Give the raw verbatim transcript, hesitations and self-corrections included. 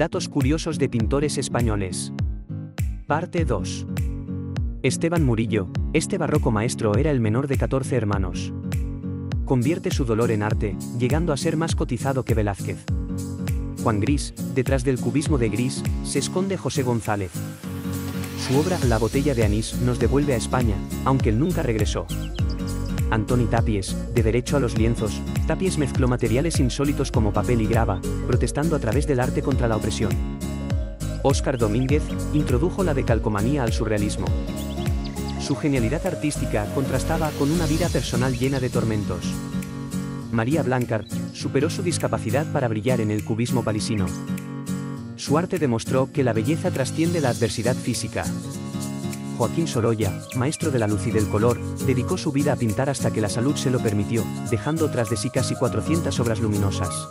Datos curiosos de pintores españoles. Parte dos. Esteban Murillo, este barroco maestro era el menor de catorce hermanos. Convierte su dolor en arte, llegando a ser más cotizado que Velázquez. Juan Gris, detrás del cubismo de Gris, se esconde José González. Su obra La botella de anís nos devuelve a España, aunque él nunca regresó. Antoni Tàpies, de derecho a los lienzos, Tàpies mezcló materiales insólitos como papel y grava, protestando a través del arte contra la opresión. Oscar Domínguez introdujo la decalcomanía al surrealismo. Su genialidad artística contrastaba con una vida personal llena de tormentos. María Blanchard superó su discapacidad para brillar en el cubismo parisino. Su arte demostró que la belleza trasciende la adversidad física. Joaquín Sorolla, maestro de la luz y del color, dedicó su vida a pintar hasta que la salud se lo permitió, dejando tras de sí casi cuatrocientas obras luminosas.